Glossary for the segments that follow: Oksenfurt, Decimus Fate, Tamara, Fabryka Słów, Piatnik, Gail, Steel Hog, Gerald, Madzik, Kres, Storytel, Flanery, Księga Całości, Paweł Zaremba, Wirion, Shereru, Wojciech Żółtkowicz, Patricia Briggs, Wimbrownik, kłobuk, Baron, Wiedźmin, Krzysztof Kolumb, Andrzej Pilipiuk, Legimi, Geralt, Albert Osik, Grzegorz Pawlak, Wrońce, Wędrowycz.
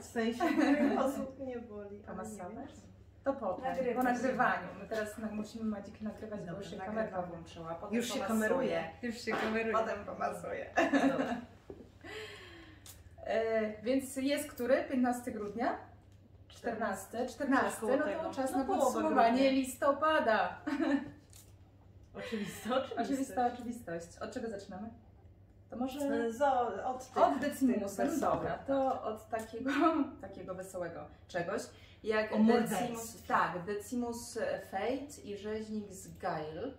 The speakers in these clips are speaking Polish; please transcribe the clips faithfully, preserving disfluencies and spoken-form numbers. W sensie osób nie boli. Pomasować? To potem, po nagrywaniu. My teraz musimy Madzikę nagrywać, bo już się kamerka włączyła. Potem już się kameruje. Już się kameruje. Potem pomasuje. E, więc jest który? piętnastego grudnia? czternastego? czternastego? No to czas no na podsumowanie listopada. Oczywista oczywistość. Oczywista oczywistość. Od czego zaczynamy? To może za, od, od Decimusa. Dobra, to od takiego, takiego wesołego czegoś. Jak Decimus, tak, Decimus Fate i Rzeźnik z Gail.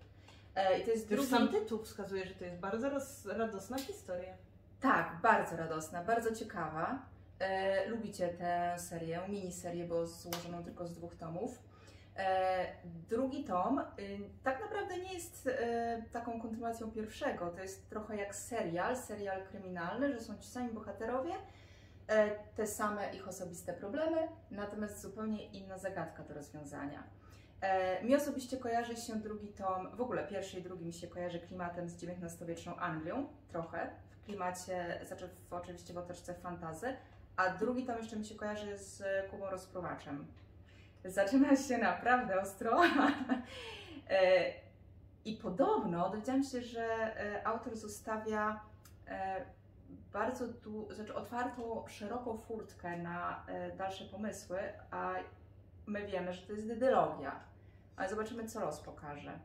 E, i to jest drugi... Sam tytuł wskazuje, że to jest bardzo roz, radosna historia. Tak, bardzo radosna, bardzo ciekawa. E, lubicie tę serię, miniserię, bo złożoną tylko z dwóch tomów. E, drugi tom e, tak naprawdę nie jest e, taką kontynuacją pierwszego. To jest trochę jak serial, serial kryminalny, że są ci sami bohaterowie, e, te same ich osobiste problemy, natomiast zupełnie inna zagadka do rozwiązania. E, mi osobiście kojarzy się drugi tom, w ogóle pierwszy i drugi mi się kojarzy klimatem z dziewiętnastowieczną Anglią, trochę w klimacie, znaczy w, oczywiście w otoczce fantazy, a drugi tom jeszcze mi się kojarzy z Kubą Rozprowaczem. Zaczyna się naprawdę ostro i podobno dowiedziałam się, że autor zostawia bardzo du znaczy otwartą, szeroką furtkę na dalsze pomysły, a my wiemy, że to jest dylogia, ale zobaczymy, co los pokaże.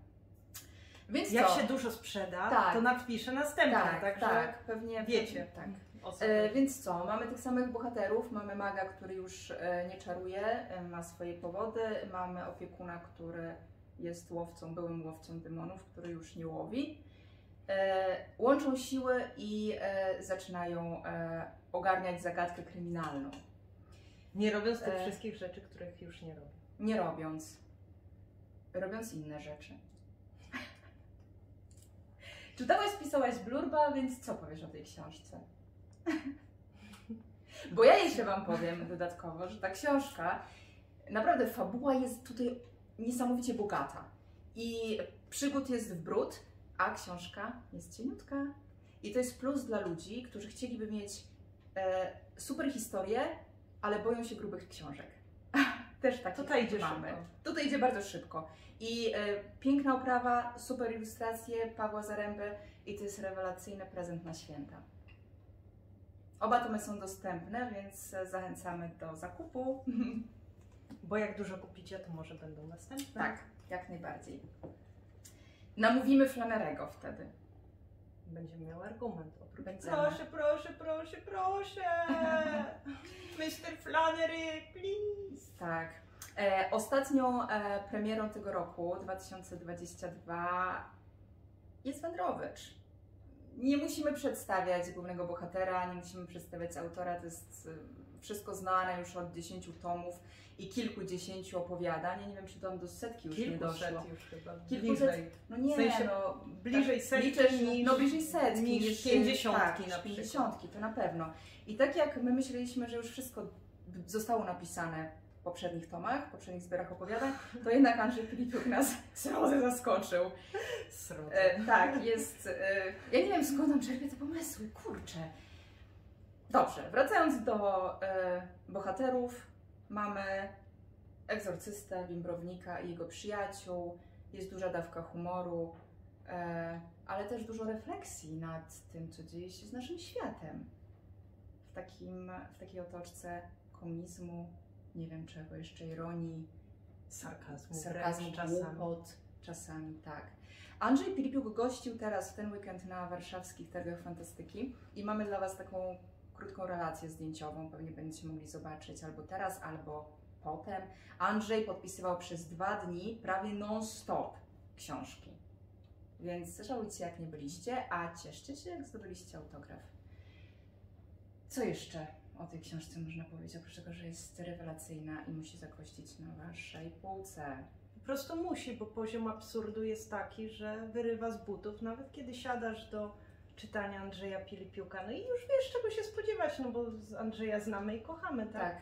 Więc jak to się dużo sprzeda, tak, to nadpisze następne, tak, tak, tak, pewnie wiecie. Tak. E, więc co, mamy tych samych bohaterów, mamy maga, który już e, nie czaruje, e, ma swoje powody, mamy opiekuna, który jest łowcą, byłym łowcą demonów, który już nie łowi. E, łączą siły i e, zaczynają e, ogarniać zagadkę kryminalną. Nie robiąc tych e, wszystkich rzeczy, których już nie robią. Nie robiąc. Robiąc inne rzeczy. Czytałaś, pisałaś blurba, więc co powiesz o tej książce? Bo ja jeszcze wam powiem dodatkowo, że ta książka, naprawdę fabuła jest tutaj niesamowicie bogata i przygód jest w bród, a książka jest cieniutka. I to jest plus dla ludzi, którzy chcieliby mieć e, super historię, ale boją się grubych książek. Też tak. Tutaj idzie mamy. szybko. Tutaj idzie bardzo szybko. I e, piękna oprawa, super ilustracje Pawła Zaremby i to jest rewelacyjny prezent na święta. Oba tomy są dostępne, więc zachęcamy do zakupu. Bo jak dużo kupicie, to może będą następne. Tak, jak najbardziej. Namówimy Flanerego wtedy. Będziemy miał argument. Proszę, proszę, proszę, proszę! mister Flanery, please! Tak. E, ostatnią e, premierą tego roku, dwa tysiące dwudziestego drugiego, jest Wędrowycz. Nie musimy przedstawiać głównego bohatera, nie musimy przedstawiać autora, to jest wszystko znane już od dziesięciu tomów i kilkudziesięciu opowiadań. Ja nie wiem, czy tam do setki już nie doszło. Już chyba. Kilkuset już. No nie, w sensie, no, bliżej tak, setki liczysz, niż, no bliżej setki niż, niż pięćdziesiątki, tak, na pięćdziesiątki, to na pewno. I tak jak my myśleliśmy, że już wszystko zostało napisane w poprzednich tomach, w poprzednich zbiorach opowiadań, to jednak Andrzej Pilipiuk nas srodze zaskoczył. E, tak, jest... E, ja nie wiem, skąd on czerpie te pomysły, kurczę. Dobrze, wracając do e, bohaterów, mamy egzorcystę, wimbrownika i jego przyjaciół, jest duża dawka humoru, e, ale też dużo refleksji nad tym, co dzieje się z naszym światem. W, takim, w takiej otoczce komunizmu, nie wiem czego jeszcze, ironii, sarkazmu, sarkazmu czasami. Głupot, czasami, tak. Andrzej Pilipiuk gościł teraz w ten weekend na warszawskich Targach Fantastyki i mamy dla was taką krótką relację zdjęciową, pewnie będziecie mogli zobaczyć albo teraz, albo potem. Andrzej podpisywał przez dwa dni prawie non-stop książki, więc żałujcie, jak nie byliście, a cieszcie się, jak zdobyliście autograf. Co jeszcze o tej książce można powiedzieć, oprócz tego, że jest rewelacyjna i musi zakościć na waszej półce? Po prostu musi, bo poziom absurdu jest taki, że wyrywa z butów, nawet kiedy siadasz do czytania Andrzeja Pilipiuka, no i już wiesz, czego się spodziewać, no bo Andrzeja znamy i kochamy, tak? tak?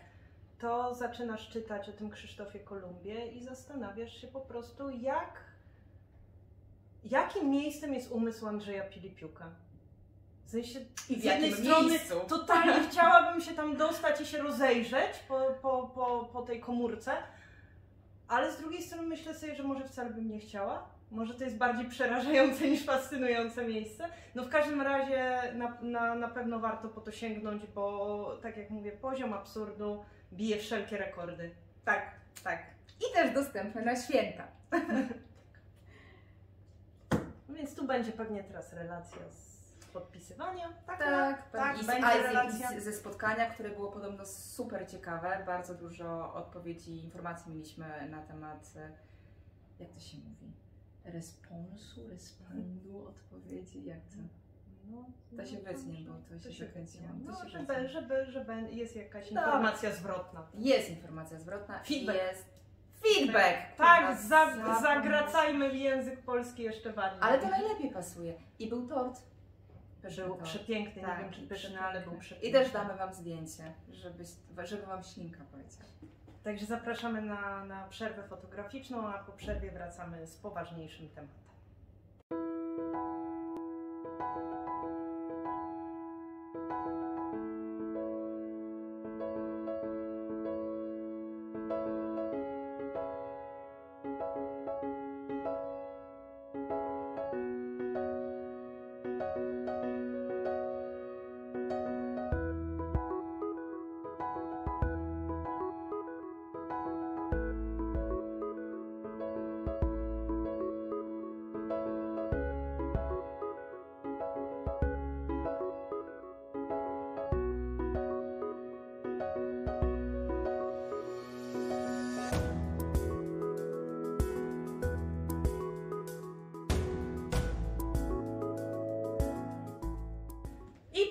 To zaczynasz czytać o tym Krzysztofie Kolumbie i zastanawiasz się po prostu, jak, jakim miejscem jest umysł Andrzeja Pilipiuka. W sensie, I w z jednej strony miejscu? Totalnie chciałabym się tam dostać i się rozejrzeć po, po, po, po tej komórce, ale z drugiej strony myślę sobie, że może wcale bym nie chciała. Może to jest bardziej przerażające niż fascynujące miejsce. No w każdym razie na, na, na pewno warto po to sięgnąć, bo tak jak mówię, poziom absurdu bije wszelkie rekordy. Tak, tak. I też dostępne na święta. No więc tu będzie pewnie teraz relacja z podpisywania. Tak, tak, tak. I, będzie z, relacja. I z, ze spotkania, które było podobno super ciekawe. Bardzo dużo odpowiedzi, informacji mieliśmy na temat, jak to się mówi? Responsu, respondu, odpowiedzi, jak to? No, no, to się wytnie, bo to, to się wykręciłam. No, się żeby, żeby, żeby jest jakaś no, informacja zwrotna. Jest informacja zwrotna. Feedback. Jest feedback. Tak, za, za, zagracajmy w język polski jeszcze bardziej. Ale to najlepiej pasuje. I był tort. Był, był przepiękny, tak, nie wiem czy pyszny, ale był przepiękny. I też damy wam zdjęcie, żeby, żeby wam ślinka poleciała. Także zapraszamy na, na przerwę fotograficzną, a po przerwie wracamy z poważniejszym tematem.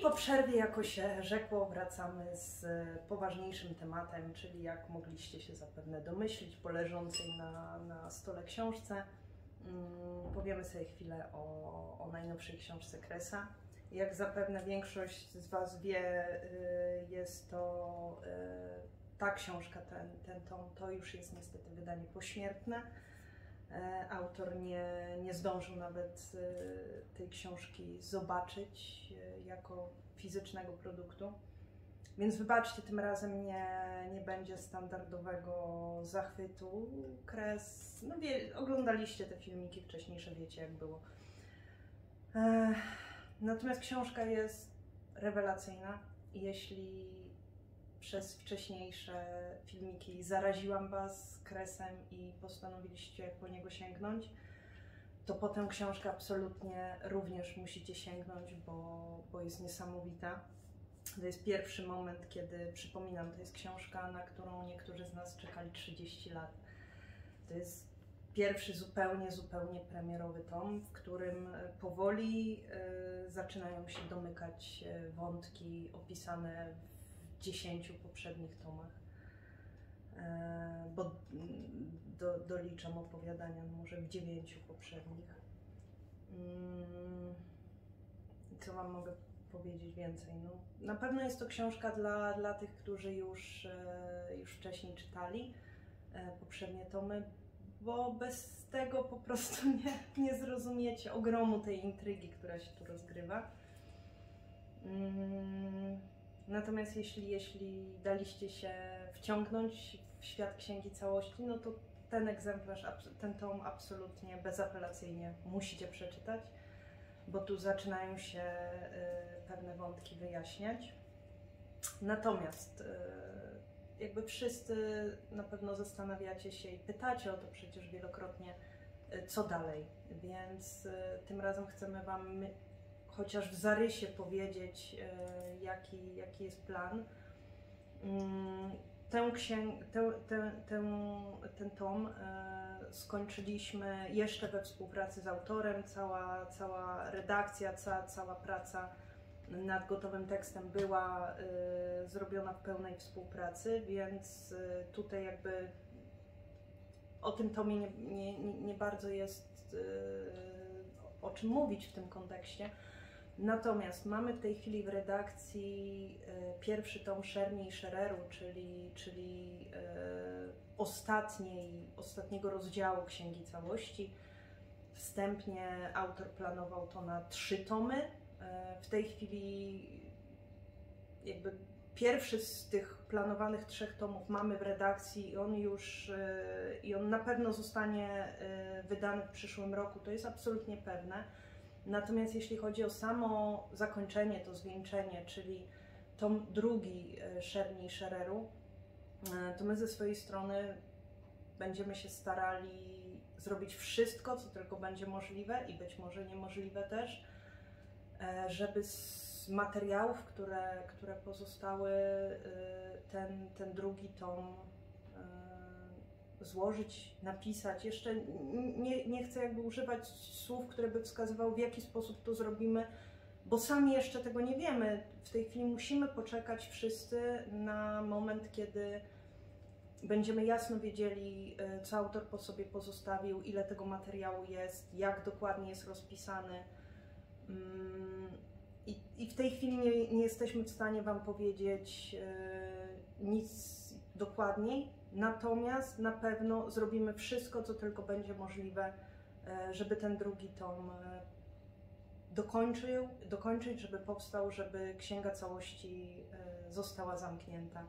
Po przerwie, jako się rzekło, wracamy z poważniejszym tematem, czyli jak mogliście się zapewne domyślić po leżącej na, na stole książce. Mm, powiemy sobie chwilę o, o najnowszej książce Kresa. Jak zapewne większość z Was wie, y, jest to y, ta książka, ten, ten tom, to już jest niestety wydanie pośmiertne. Autor nie, nie zdążył nawet tej książki zobaczyć jako fizycznego produktu, więc wybaczcie, tym razem nie, nie będzie standardowego zachwytu. Kres, no wie, oglądaliście te filmiki wcześniejsze, wiecie jak było. Natomiast książka jest rewelacyjna i jeśli przez wcześniejsze filmiki zaraziłam Was Kresem i postanowiliście po niego sięgnąć, to po tę książkę absolutnie również musicie sięgnąć, bo, bo jest niesamowita. To jest pierwszy moment, kiedy, przypominam, to jest książka, na którą niektórzy z nas czekali trzydzieści lat. To jest pierwszy zupełnie, zupełnie premierowy tom, w którym powoli y, zaczynają się domykać wątki opisane w dziesięciu poprzednich tomach, bo do, doliczam opowiadania może w dziewięciu poprzednich. Co Wam mogę powiedzieć więcej? No, na pewno jest to książka dla, dla tych, którzy już, już wcześniej czytali poprzednie tomy, bo bez tego po prostu nie, nie zrozumiecie ogromu tej intrygi, która się tu rozgrywa. Natomiast jeśli, jeśli daliście się wciągnąć w świat Księgi Całości, no to ten egzemplarz, ten tom absolutnie, bezapelacyjnie musicie przeczytać, bo tu zaczynają się pewne wątki wyjaśniać. Natomiast jakby wszyscy na pewno zastanawiacie się i pytacie o to przecież wielokrotnie, co dalej, więc tym razem chcemy Wam chociaż w zarysie powiedzieć, jaki, jaki jest plan. Tę księg, tę, tę, tę, ten tom skończyliśmy jeszcze we współpracy z autorem. Cała, cała redakcja, cała, cała praca nad gotowym tekstem była zrobiona w pełnej współpracy, więc tutaj jakby o tym tomie nie, nie, nie bardzo jest o czym mówić w tym kontekście. Natomiast mamy w tej chwili w redakcji pierwszy tom Sherni i Shereru, czyli, czyli ostatniej, ostatniego rozdziału Księgi Całości. Wstępnie autor planował to na trzy tomy, W tej chwili jakby pierwszy z tych planowanych trzech tomów mamy w redakcji i on już i on na pewno zostanie wydany w przyszłym roku, to jest absolutnie pewne. Natomiast jeśli chodzi o samo zakończenie, to zwieńczenie, czyli tom drugi Sherni i Shereru, to my ze swojej strony będziemy się starali zrobić wszystko, co tylko będzie możliwe i być może niemożliwe też, żeby z materiałów, które, które pozostały, ten, ten drugi tom złożyć, napisać. Jeszcze nie, nie chcę jakby używać słów, które by wskazywały, w jaki sposób to zrobimy, bo sami jeszcze tego nie wiemy. W tej chwili musimy poczekać wszyscy na moment, kiedy będziemy jasno wiedzieli, co autor po sobie pozostawił, ile tego materiału jest, jak dokładnie jest rozpisany. I, i w tej chwili nie, nie jesteśmy w stanie Wam powiedzieć nic dokładniej, natomiast na pewno zrobimy wszystko, co tylko będzie możliwe, żeby ten drugi tom dokończył, dokończyć, żeby powstał, żeby Księga Całości została zamknięta.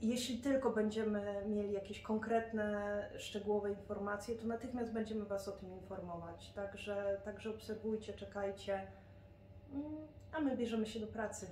Jeśli tylko będziemy mieli jakieś konkretne, szczegółowe informacje, to natychmiast będziemy Was o tym informować. Także, także obserwujcie, czekajcie, a my bierzemy się do pracy.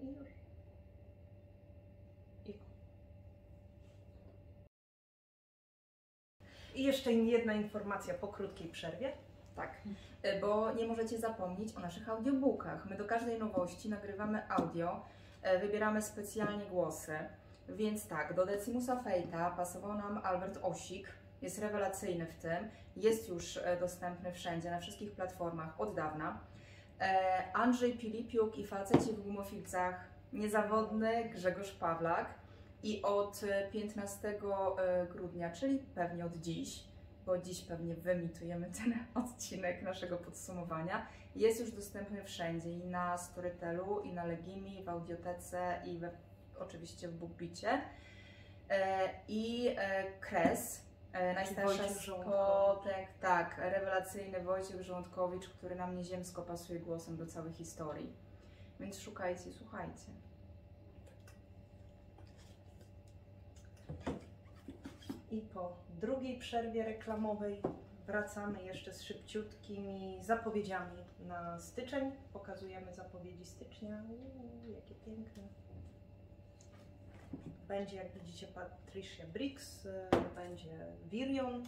I już. I jeszcze jedna informacja po krótkiej przerwie. Tak, bo nie możecie zapomnieć o naszych audiobookach. My do każdej nowości nagrywamy audio, wybieramy specjalnie głosy. Więc tak, do Decimusa Fate'a pasował nam Albert Osik, jest rewelacyjny w tym, jest już dostępny wszędzie, na wszystkich platformach od dawna. Andrzej Pilipiuk i Faceci w gumofilcach, niezawodny Grzegorz Pawlak i od piętnastego grudnia, czyli pewnie od dziś, bo dziś pewnie wyemitujemy ten odcinek naszego podsumowania, jest już dostępny wszędzie i na Storytelu, i na Legimi, w Audiotece i we, oczywiście w BookBicie. I Kres Najstarsza spotek, tak, rewelacyjny Wojciech Żółtkowicz, który na mnie ziemsko pasuje głosem do całej historii. Więc szukajcie, słuchajcie. I po drugiej przerwie reklamowej wracamy jeszcze z szybciutkimi zapowiedziami na styczeń. Pokazujemy zapowiedzi stycznia. Uuu, jakie piękne. Będzie, jak widzicie, Patricia Briggs, będzie Wirion.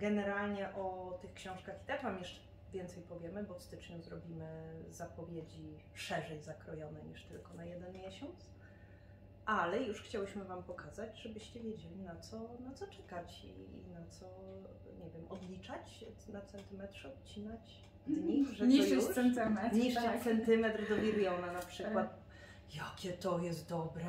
Generalnie o tych książkach i tak Wam jeszcze więcej powiemy, bo w styczniu zrobimy zapowiedzi szerzej zakrojone niż tylko na jeden miesiąc. Ale już chciałyśmy Wam pokazać, żebyście wiedzieli, na co, na co czekać i, i na co, nie wiem, odliczać na centymetrze, odcinać dni, że niszczyć centymetr. Niszczyć tak. centymetr do Wiriona na przykład. Jakie to jest dobre!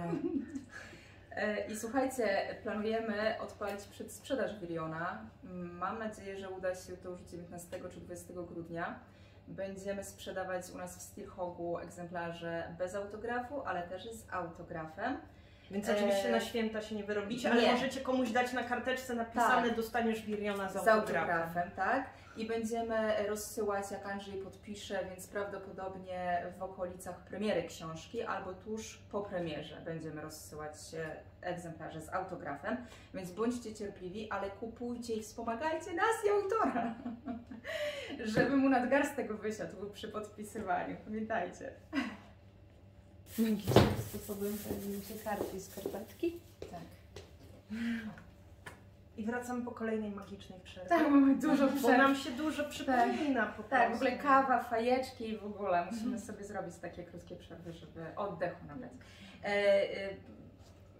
I słuchajcie, planujemy odpalić przedsprzedaż Wiriona. Mam nadzieję, że uda się to już dziewiętnastego czy dwudziestego grudnia. Będziemy sprzedawać u nas w Steel Hogu egzemplarze bez autografu, ale też z autografem. Więc oczywiście na święta się nie wyrobicie, ale nie. możecie komuś dać na karteczce napisane, tak. dostaniesz Wiriona z autografem. Z autografem, tak. I będziemy rozsyłać, jak Andrzej podpisze, więc prawdopodobnie w okolicach premiery książki albo tuż po premierze będziemy rozsyłać egzemplarze z autografem. Więc bądźcie cierpliwi, ale kupujcie i wspomagajcie nas i autora, żeby mu nadgarstek wysiadł przy podpisywaniu. Pamiętajcie. Magicznym sposobem pojawiły się karty i skarpetki. Tak. I wracamy po kolejnej magicznej przerwie. Tak, mamy dużo przerw. Bo nam się dużo przypomina tak. po prostu. Tak, w ogóle kawa, fajeczki i w ogóle. Musimy sobie zrobić takie krótkie przerwy, żeby oddechu nabrać. E, e,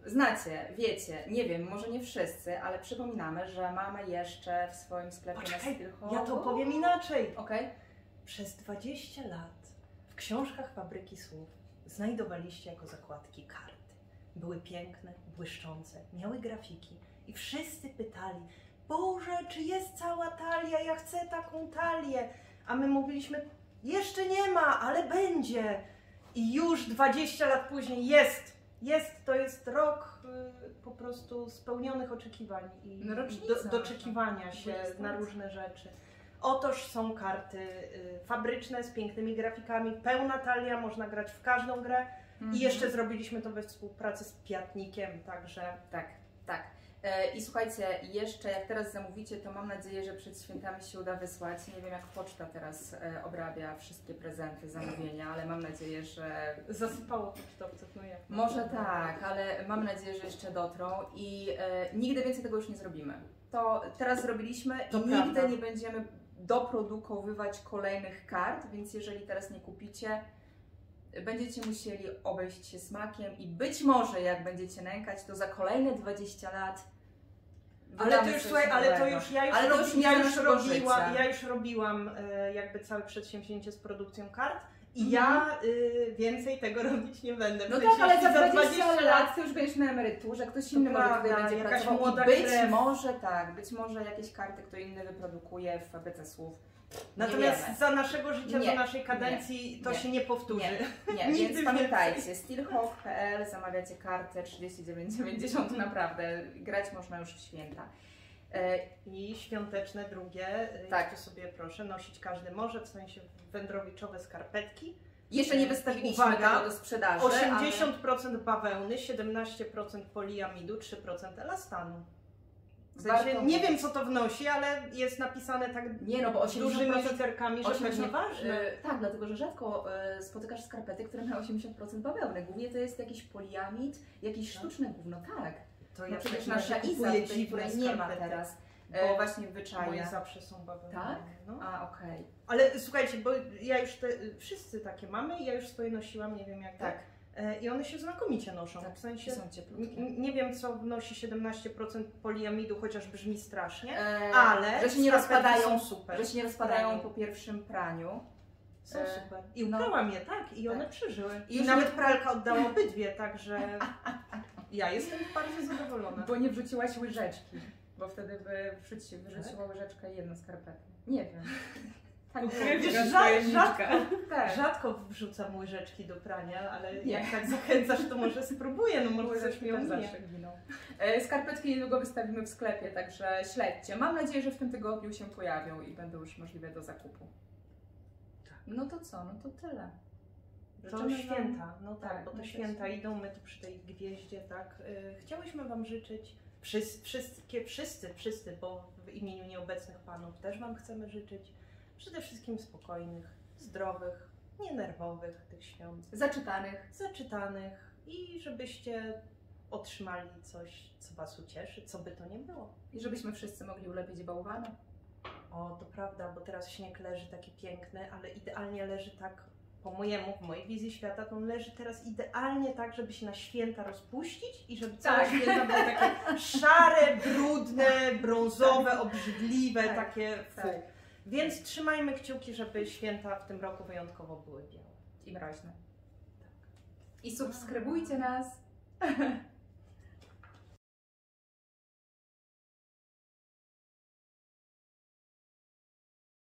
znacie, wiecie, nie wiem, może nie wszyscy, ale przypominamy, że mamy jeszcze w swoim sklepie Poczekaj, na Steel Hogu. Ja to powiem inaczej. Okay. Przez dwadzieścia lat w książkach Fabryki Słów znajdowaliście jako zakładki karty. Były piękne, błyszczące, miały grafiki i wszyscy pytali: Boże, czy jest cała talia? Ja chcę taką talię. A my mówiliśmy: jeszcze nie ma, ale będzie. I już dwadzieścia lat później jest. Jest, to jest rok yy, po prostu spełnionych oczekiwań i no rocznica, do, doczekiwania się na różne rzeczy. Otoż są karty y, fabryczne z pięknymi grafikami, pełna talia, można grać w każdą grę. Mm-hmm. I jeszcze zrobiliśmy to we współpracy z Piatnikiem, także tak, tak. E, I słuchajcie, jeszcze jak teraz zamówicie, to mam nadzieję, że przed świętami się uda wysłać. Nie wiem, jak poczta teraz e, obrabia wszystkie prezenty, zamówienia, ale mam nadzieję, że... Zasypało pocztowców, no jak... Może to, tak, ale mam nadzieję, że jeszcze dotrą i e, nigdy więcej tego już nie zrobimy. To teraz zrobiliśmy to i prawda. Nigdy nie będziemy doprodukowywać kolejnych kart, więc jeżeli teraz nie kupicie, będziecie musieli obejść się smakiem i być może, jak będziecie nękać, to za kolejne dwadzieścia lat. Ale to już, słuchaj, ale to już ja już, ale robi, to już, ja już robiłam, ja już robiłam e, jakby całe przedsięwzięcie z produkcją kart i mm. ja y, więcej tego robić nie będę. No tak, ale za dwadzieścia lat ty już będziesz na emeryturze, ktoś inny może tutaj będzie pracował. Być może tak, być może jakieś karty kto inny wyprodukuje w Fabryce Słów. Natomiast za naszego życia, nie, za naszej kadencji nie, to nie, się nie powtórzy. Nie, nie. Więc więcej. Pamiętajcie, steel hog kropka p l zamawiacie kartę trzydzieści dziewięć dziewięćdziesiąt, naprawdę grać można już w święta. I świąteczne drugie, tak. to sobie proszę, nosić każdy może, w sensie wędrowiczowe skarpetki. Jeszcze nie wystawiliśmy tego do sprzedaży. osiemdziesiąt procent ale... bawełny, siedemnaście procent poliamidu, trzy procent elastanu. W sensie, nie wiem, co to wnosi, ale jest napisane tak nie, no, bo dużymi literkami, że to nieważne. Tak, dlatego że rzadko y, spotykasz skarpety, które mają osiemdziesiąt procent bawełny. Głównie to jest jakiś poliamid, jakieś no. sztuczne gówno, tak. To no ja przecież nasza Iza, której nie ma teraz. Bo właśnie wyczaje. Zawsze są bawełny. Tak? No. A, okej. Okay. Ale słuchajcie, bo ja już te, wszyscy takie mamy i ja już swoje nosiłam, nie wiem jak tak. tak. I one się znakomicie noszą, tak, w sensie są cieplutkie. Nie wiem, co wnosi siedemnaście procent poliamidu, chociaż brzmi strasznie, eee, ale że się nie rozpadają, super, że się nie rozpadają po pierwszym praniu. Są eee, super. I uprałam no, je, tak, i one tak. przeżyły. I, I nawet nie... pralka oddała obydwie, także ja jestem bardzo zadowolona. Bo nie wrzuciłaś łyżeczki, bo wtedy by wrzuciła tak? łyżeczkę i jedną skarpetę. Nie wiem. Tak, wiesz, rzad, rzadko, tak, rzadko wrzucam łyżeczki do prania, ale nie. Jak tak zachęcasz, to może spróbuję, no może łyżeczki tam zawsze giną. Skarpetki niedługo wystawimy w sklepie, także śledźcie. Mam nadzieję, że w tym tygodniu się pojawią i będą już możliwe do zakupu. Tak. No to co, no to tyle. To święta, no tak, tak bo to święta idą, my tu przy tej gwieździe, tak. Chciałyśmy Wam życzyć, wszyscy, wszyscy, wszyscy, wszyscy, bo w imieniu nieobecnych panów też Wam chcemy życzyć, przede wszystkim spokojnych, zdrowych, nienerwowych tych świąt. Zaczytanych. Zaczytanych i żebyście otrzymali coś, co Was ucieszy, co by to nie było. I żebyśmy wszyscy mogli ulepić bałwana. O, to prawda, bo teraz śnieg leży taki piękny, ale idealnie leży tak po mojemu, w mojej wizji świata, to on leży teraz idealnie tak, żeby się na święta rozpuścić i żeby całe tak. Święta były takie szare, brudne, brązowe, tak. Obrzydliwe, tak. Takie fu. Tak. Więc trzymajmy kciuki, żeby święta w tym roku wyjątkowo były białe i mroźne. Tak. I subskrybujcie nas.